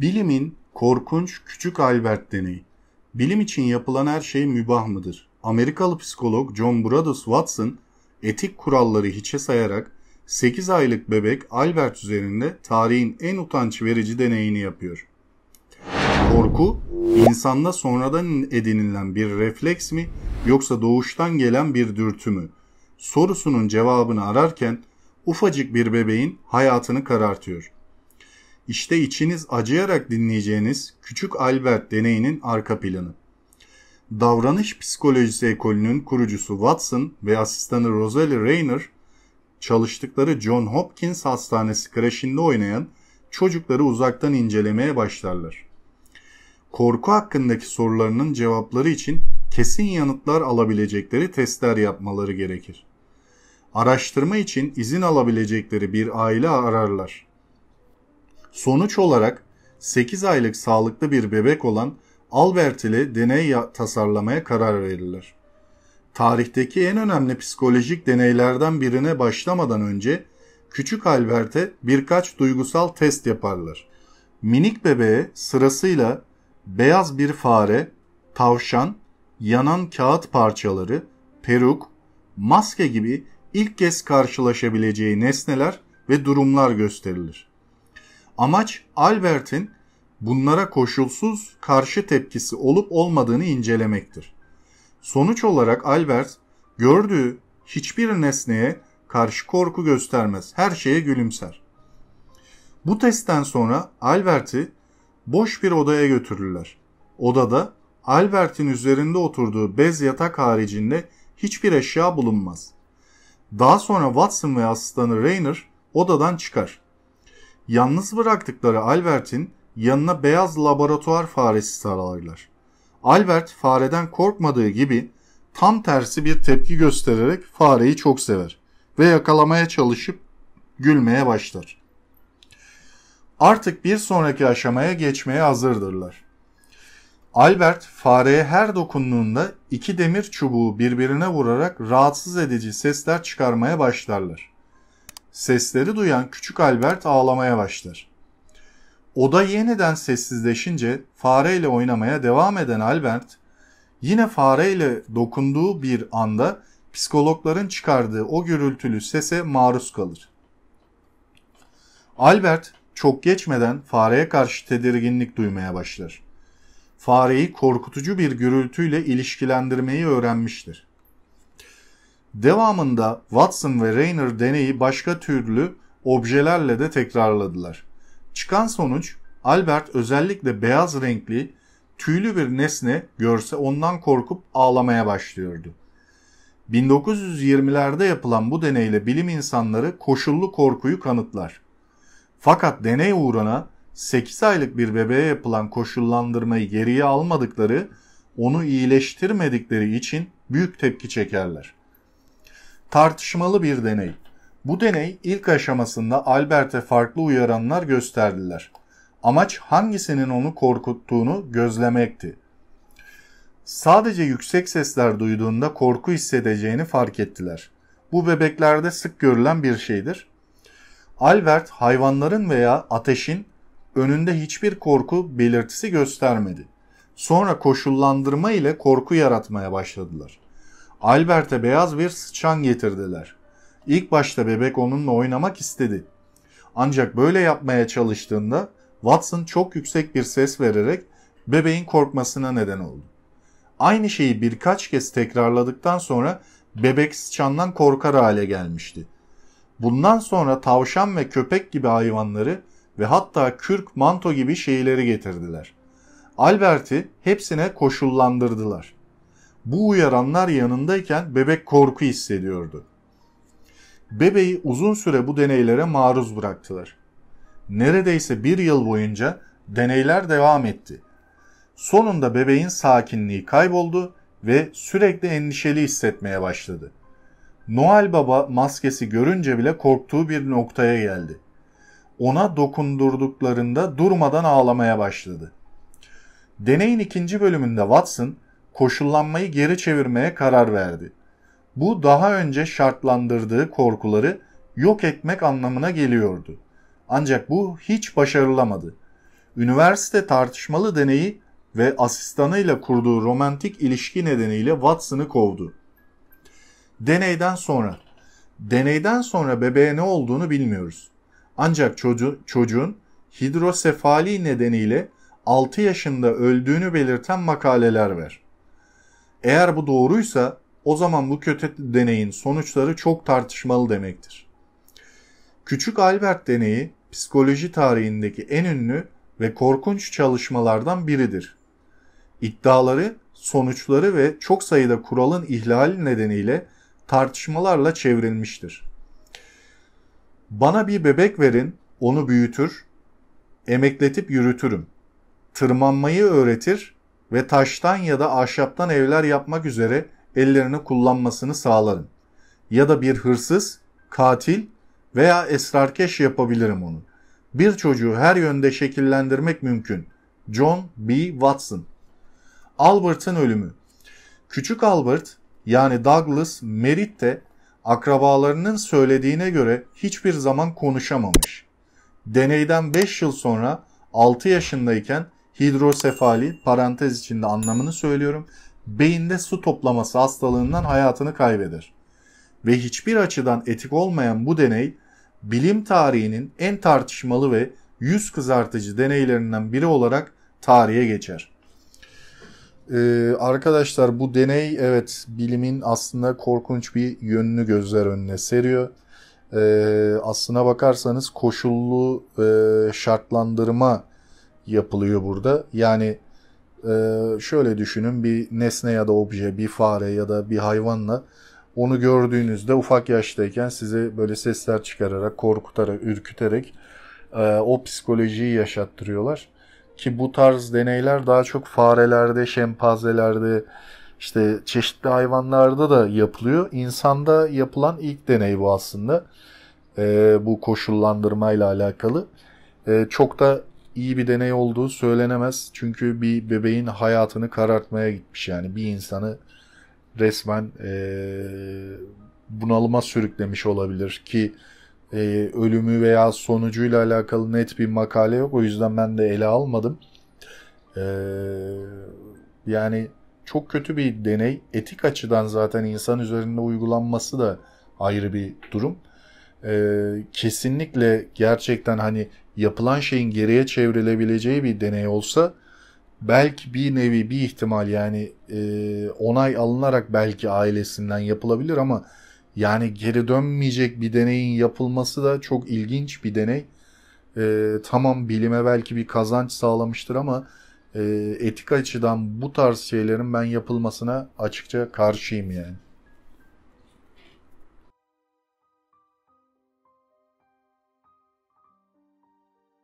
Bilimin korkunç küçük Albert deneyi. Bilim için yapılan her şey mübah mıdır? Amerikalı psikolog John Broadus Watson etik kuralları hiçe sayarak 8 aylık bebek Albert üzerinde tarihin en utanç verici deneyini yapıyor. Korku, insanda sonradan edinilen bir refleks mi yoksa doğuştan gelen bir dürtü mü? Sorusunun cevabını ararken ufacık bir bebeğin hayatını karartıyor. İşte içiniz acıyarak dinleyeceğiniz küçük Albert deneyinin arka planı. Davranış psikolojisi ekolünün kurucusu Watson ve asistanı Rosalie Rayner, çalıştıkları John Hopkins Hastanesi kreşinde oynayan çocukları uzaktan incelemeye başlarlar. Korku hakkındaki sorularının cevapları için kesin yanıtlar alabilecekleri testler yapmaları gerekir. Araştırma için izin alabilecekleri bir aile ararlar. Sonuç olarak 8 aylık sağlıklı bir bebek olan Albert ile deney tasarlamaya karar verirler. Tarihteki en önemli psikolojik deneylerden birine başlamadan önce küçük Albert'e birkaç duygusal test yaparlar. Minik bebeğe sırasıyla beyaz bir fare, tavşan, yanan kağıt parçaları, peruk, maske gibi ilk kez karşılaşabileceği nesneler ve durumlar gösterilir. Amaç Albert'in bunlara koşulsuz karşı tepkisi olup olmadığını incelemektir. Sonuç olarak Albert gördüğü hiçbir nesneye karşı korku göstermez, her şeye gülümser. Bu testten sonra Albert'i boş bir odaya götürürler. Odada Albert'in üzerinde oturduğu bez yatak haricinde hiçbir eşya bulunmaz. Daha sonra Watson ve asistanı Rayner odadan çıkar. Yalnız bıraktıkları Albert'in yanına beyaz laboratuvar faresi sararlar. Albert fareden korkmadığı gibi tam tersi bir tepki göstererek fareyi çok sever ve yakalamaya çalışıp gülmeye başlar. Artık bir sonraki aşamaya geçmeye hazırdırlar. Albert fareye her dokunduğunda iki demir çubuğu birbirine vurarak rahatsız edici sesler çıkarmaya başlarlar. Sesleri duyan küçük Albert ağlamaya başlar. Oda yeniden sessizleşince fareyle oynamaya devam eden Albert, yine fareyle dokunduğu bir anda psikologların çıkardığı o gürültülü sese maruz kalır. Albert çok geçmeden fareye karşı tedirginlik duymaya başlar. Fareyi korkutucu bir gürültüyle ilişkilendirmeyi öğrenmiştir. Devamında Watson ve Rayner deneyi başka türlü objelerle de tekrarladılar. Çıkan sonuç, Albert özellikle beyaz renkli, tüylü bir nesne görse ondan korkup ağlamaya başlıyordu. 1920'lerde yapılan bu deneyle bilim insanları koşullu korkuyu kanıtlar. Fakat deney uğruna 8 aylık bir bebeğe yapılan koşullandırmayı geriye almadıkları, onu iyileştirmedikleri için büyük tepki çekerler. Tartışmalı bir deney. Bu deney ilk aşamasında Albert'e farklı uyaranlar gösterdiler. Amaç hangisinin onu korkuttuğunu gözlemekti. Sadece yüksek sesler duyduğunda korku hissedeceğini fark ettiler. Bu bebeklerde sık görülen bir şeydir. Albert hayvanların veya ateşin önünde hiçbir korku belirtisi göstermedi. Sonra koşullandırma ile korku yaratmaya başladılar. Albert'e beyaz bir sıçan getirdiler. İlk başta bebek onunla oynamak istedi. Ancak böyle yapmaya çalıştığında Watson çok yüksek bir ses vererek bebeğin korkmasına neden oldu. Aynı şeyi birkaç kez tekrarladıktan sonra bebek sıçandan korkar hale gelmişti. Bundan sonra tavşan ve köpek gibi hayvanları ve hatta kürk, manto gibi şeyleri getirdiler. Albert'i hepsine koşullandırdılar. Bu uyaranlar yanındayken bebek korku hissediyordu. Bebeği uzun süre bu deneylere maruz bıraktılar. Neredeyse bir yıl boyunca deneyler devam etti. Sonunda bebeğin sakinliği kayboldu ve sürekli endişeli hissetmeye başladı. Noel Baba maskesi görünce bile korktuğu bir noktaya geldi. Ona dokundurduklarında durmadan ağlamaya başladı. Deneyin ikinci bölümünde Watson koşullanmayı geri çevirmeye karar verdi. Bu daha önce şartlandırdığı korkuları yok etmek anlamına geliyordu. Ancak bu hiç başarılamadı. üniversite tartışmalı deneyi ve asistanıyla kurduğu romantik ilişki nedeniyle Watson'ı kovdu. Deneyden sonra bebeğe ne olduğunu bilmiyoruz. Ancak çocuğun hidrosefali nedeniyle 6 yaşında öldüğünü belirten makaleler var. Eğer bu doğruysa o zaman bu kötü deneyin sonuçları çok tartışmalı demektir. Küçük Albert deneyi psikoloji tarihindeki en ünlü ve korkunç çalışmalardan biridir. İddiaları, sonuçları ve çok sayıda kuralın ihlali nedeniyle tartışmalarla çevrilmiştir. Bana bir bebek verin, onu büyütür, emekletip yürütürüm. Tırmanmayı öğretir ve taştan ya da ahşaptan evler yapmak üzere ellerini kullanmasını sağlarım. Ya da bir hırsız, katil veya esrarkeş yapabilirim onu. Bir çocuğu her yönde şekillendirmek mümkün. John B. Watson. Albert'ın ölümü. Küçük Albert yani Douglas Merritt de akrabalarının söylediğine göre hiçbir zaman konuşamamış. Deneyden 5 yıl sonra 6 yaşındayken hidrosefali parantez içinde anlamını söylüyorum. Beyinde su toplaması hastalığından hayatını kaybeder. Ve hiçbir açıdan etik olmayan bu deney bilim tarihinin en tartışmalı ve yüz kızartıcı deneylerinden biri olarak tarihe geçer. Arkadaşlar bu deney evet bilimin aslında korkunç bir yönünü gözler önüne seriyor. Aslına bakarsanız koşullu şartlandırma yapılıyor burada. Yani şöyle düşünün, bir nesne ya da obje, bir fare ya da bir hayvanla onu gördüğünüzde ufak yaştayken size böyle sesler çıkararak, korkutarak, ürküterek o psikolojiyi yaşattırıyorlar. Ki bu tarz deneyler daha çok farelerde, şempanzelerde, işte çeşitli hayvanlarda da yapılıyor. İnsanda yapılan ilk deney bu aslında. Bu koşullandırmayla alakalı. Çok da iyi bir deney olduğu söylenemez. Çünkü bir bebeğin hayatını karartmaya gitmiş. Yani bir insanı resmen bunalıma sürüklemiş olabilir ki ölümü veya sonucuyla alakalı net bir makale yok. O yüzden ben de ele almadım. Yani çok kötü bir deney. Etik açıdan zaten insan üzerinde uygulanması da ayrı bir durum. Kesinlikle gerçekten hani yapılan şeyin geriye çevrilebileceği bir deney olsa belki bir nevi bir ihtimal yani onay alınarak belki ailesinden yapılabilir ama yani geri dönmeyecek bir deneyin yapılması da çok ilginç bir deney. Tamam bilime belki bir kazanç sağlamıştır ama etik açıdan bu tarz şeylerin ben yapılmasına açıkça karşıyım yani.